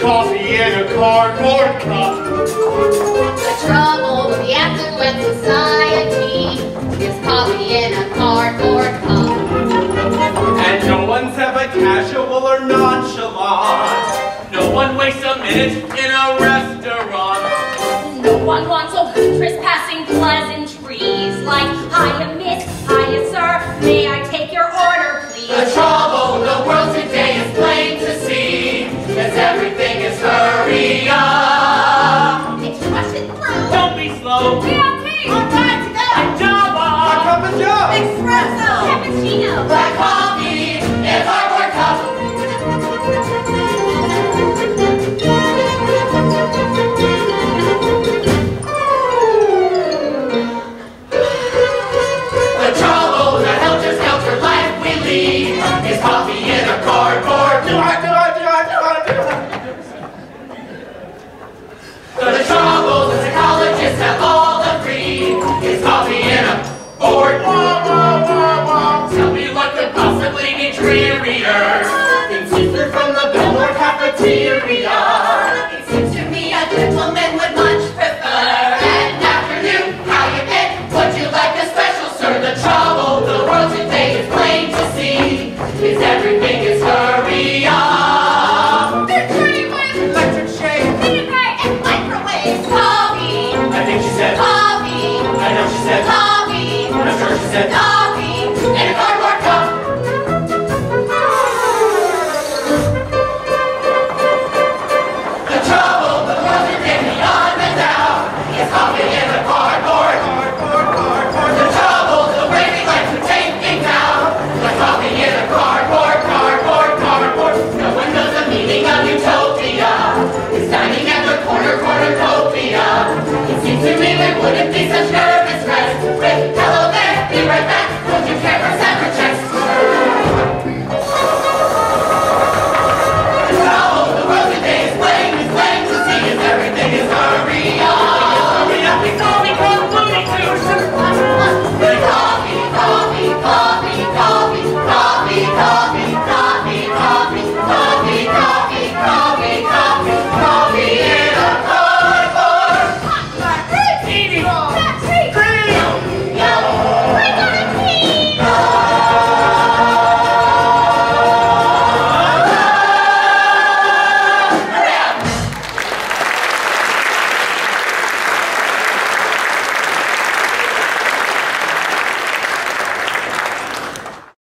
coffee in a cardboard cup. The trouble with the affluent society is coffee in a cardboard cup. And no one's ever casual or nonchalant. No one wastes a minute in a restaurant. No one wants a waitress passing pleasantries like, "Hiya, miss, hiya, sir, may I take your order, please?" The trouble in the world today is plain to see, as everything is hurry up. It's Russian slow. Don't be slow. VIP. Our time to go. A Java. Our cup of joe. Espresso. Cappuccino. Black coffee is our work cup. Drearier than sister from the Belmore cafeteria.